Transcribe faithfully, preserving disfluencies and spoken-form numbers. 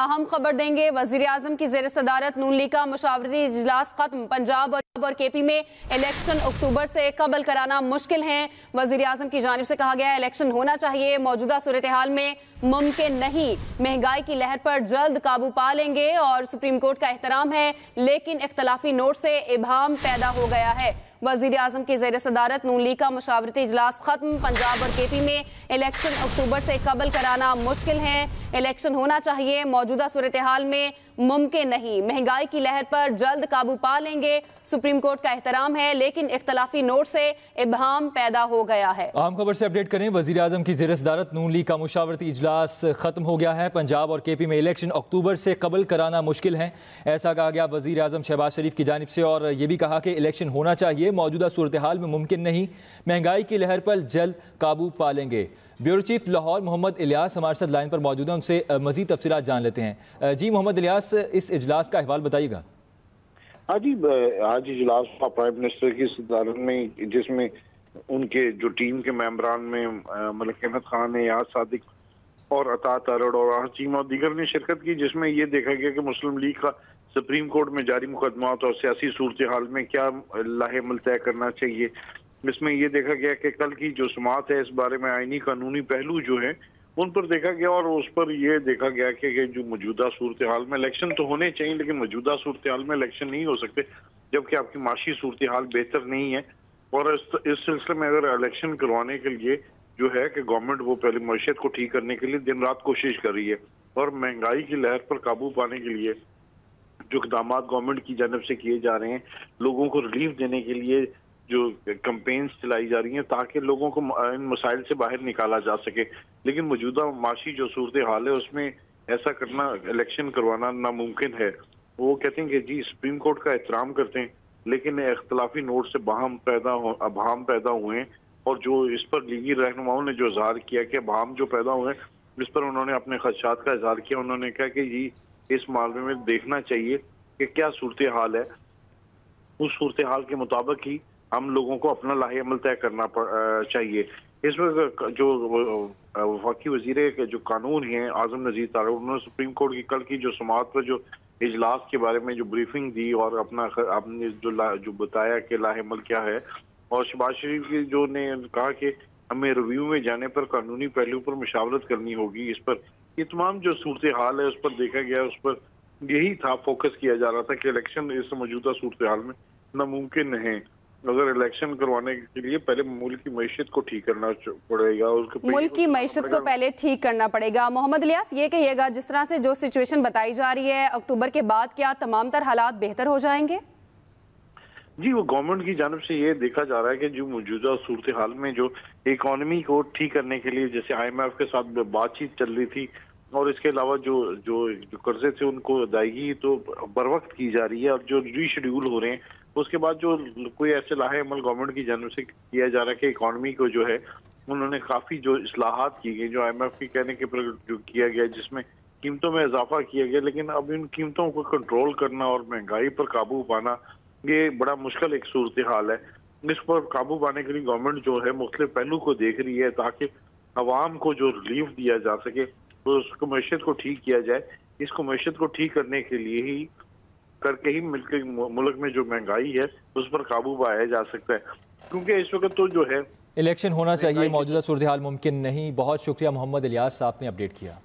अहम खबर देंगे। वजीर आजम की जेर सदारत नून लीग का मशावरती इजलास खत्म। पंजाब और के पी में इलेक्शन अक्टूबर से कबल कराना मुश्किल है। वजीर आजम की जानिब से कहा गया इलेक्शन होना चाहिए, मौजूदा सूरत हाल में मुमकिन नहीं। महंगाई की लहर पर जल्द काबू पा लेंगे और सुप्रीम कोर्ट का एहतराम है, लेकिन इख्तलाफी नोट से इबहम पैदा हो गया है। वजीर आजम की जेर सदारत नून लीग का मशावरती इजलास खत्म। पंजाब और के पी में इलेक्शन अक्टूबर से कबल कराना मुश्किल है, इलेक्शन होना चाहिए, मौजूदा सूरत हाल में मुमकिन नहीं। महंगाई की लहर पर जल्द काबू पा लेंगे, सुप्रीम कोर्ट का एहतराम है, लेकिन इख्तलाफी नोट से इबहम पैदा हो गया है। अहम खबर से अपडेट करें, वजीर आजम की जेर सदारत नून लीग का मशावरती इजलास खत्म हो गया है। पंजाब और के पी में इलेक्शन अक्टूबर से कबल कराना मुश्किल है, ऐसा कहा गया वजीर आजम शहबाज शरीफ की जानिब से। और ये भी कहा कि इलेक्शन होना चाहिए, मौजूदा सूरत हाल में मुमकिन नहीं। महंगाई की लहर पर जल्द काबू पा लेंगे। ब्यूरो चीफ लाहौर मोहम्मद इलियास हमारे साथ लाइन पर मौजूद हैं, उनसे मज़ीद तफसीलात जान लेते हैं। जी मोहम्मद इलियास, इस इजलास का अहवाल बताइएगा। हाँ जी, आज इजलास प्राइम मिनिस्टर की सदारत में, जिसमें उनके जो टीम के मेंबरान में मलिक अहमद खान ने, याद सादिक और अता तरड़ और हचीम और दीगर ने शिरकत की, जिसमें यह देखा गया कि मुस्लिम लीग का सुप्रीम कोर्ट में जारी मुकदमात और सियासी सूरत हाल में क्या लाहेमल तय करना चाहिए। इसमें यह देखा गया कि कल की जो सुमात है इस बारे में आइनी कानूनी पहलू जो है उन पर देखा गया, और उस पर यह देखा गया कि जो मौजूदा सूरत हाल में इलेक्शन तो होने चाहिए, लेकिन मौजूदा सूरत हाल में इलेक्शन नहीं हो सकते जबकि आपकी माशी सूरत हाल बेहतर नहीं है। और इस सिलसिले में अगर इलेक्शन करवाने के लिए जो है कि गवर्नमेंट वो पहले मईशत को ठीक करने के लिए दिन रात कोशिश कर रही है, और महंगाई की लहर पर काबू पाने के लिए जो इकदाम गवर्नमेंट की जानब से किए जा रहे हैं, लोगों को रिलीफ देने के लिए जो कैंपेन्स चलाई जा रही हैं ताकि लोगों को इन मसाइल से बाहर निकाला जा सके, लेकिन मौजूदा माशी जो सूरत हाल है उसमें ऐसा करना, इलेक्शन करवाना नामुमकिन है। वो कहते हैं कि जी सुप्रीम कोर्ट का एहतराम करते हैं, लेकिन अख्तलाफी नोट से बहम पैदा हो अबहम पैदा हुए हैं, और जो इस पर लीगी रहनुमाओं ने जो इजहार किया कि बहम जो पैदा हुए इस पर उन्होंने अपने खदशात का इजहार किया। उन्होंने कहा कि जी इस मामले में देखना चाहिए कि क्या सूरत हाल है, उस सूरत हाल के मुताबिक ही हम लोगों को अपना लाहे अमल तय करना चाहिए। इसमें जो वफाकी वजीरे के जो कानून हैं आजम नज़ीर तारड़, उन्होंने सुप्रीम कोर्ट की कल की जो सुमात पर जो इजलास के बारे में जो ब्रीफिंग दी और अपना आपने जो जो बताया कि लाहे अमल क्या है, और शहबाज शरीफ की जो ने कहा कि हमें रिव्यू में जाने पर कानूनी पहलू पर मशावरत करनी होगी। इस पर ये तमाम जो सूरत हाल है उस पर देखा गया, उस पर यही था फोकस किया जा रहा था कि इलेक्शन इस मौजूदा सूरत हाल में नामुमकिन है। अगर इलेक्शन करवाने के लिए पहले मुल्क की मैशत को ठीक करना पड़ेगा, उसके मुल्क की मैशत को पहले ठीक करना पड़ेगा। मोहम्मद इलियास, ये कहिएगा जिस तरह से जो सिचुएशन बताई जा रही है, अक्टूबर के बाद क्या तमाम तर हालात बेहतर हो जाएंगे? जी वो गवर्नमेंट की जानब से ये देखा जा रहा है कि जो मौजूदा सूरत हाल में जो इकॉनमी को ठीक करने के लिए जैसे आई एम एफ के साथ बातचीत चल रही थी, और इसके अलावा जो जो जो कर्जे थे उनको अदायगी तो बर वक्त की जा रही है, और जो रीशेड्यूल हो रहे हैं उसके बाद जो कोई ऐसे लाहे अमल गवर्नमेंट की जानब से किया जा रहा है कि इकॉनमी को जो है उन्होंने काफ़ी जो इस्लाहात की गई जो आई एम एफ के कहने के पर जो किया गया, जिसमें कीमतों में इजाफा किया गया, लेकिन अब इन कीमतों को कंट्रोल करना और महंगाई पर काबू पाना ये बड़ा मुश्किल एक सूरत हाल है। इस पर काबू पाने के लिए गवर्नमेंट जो है मुख्तलिफ पहलू को देख रही है ताकि आवाम को जो रिलीफ दिया जा सके तो उसको मैशत को ठीक किया जाए। इसको मैशत को ठीक करने के लिए ही करके ही मिलकर मुल्क में जो महंगाई है उस पर काबू पाया जा सकता है, क्योंकि इस वक्त तो जो है इलेक्शन होना चाहिए, मौजूदा सूरत हाल मुमकिन नहीं। बहुत शुक्रिया मोहम्मद इलियास, आपने अपडेट किया।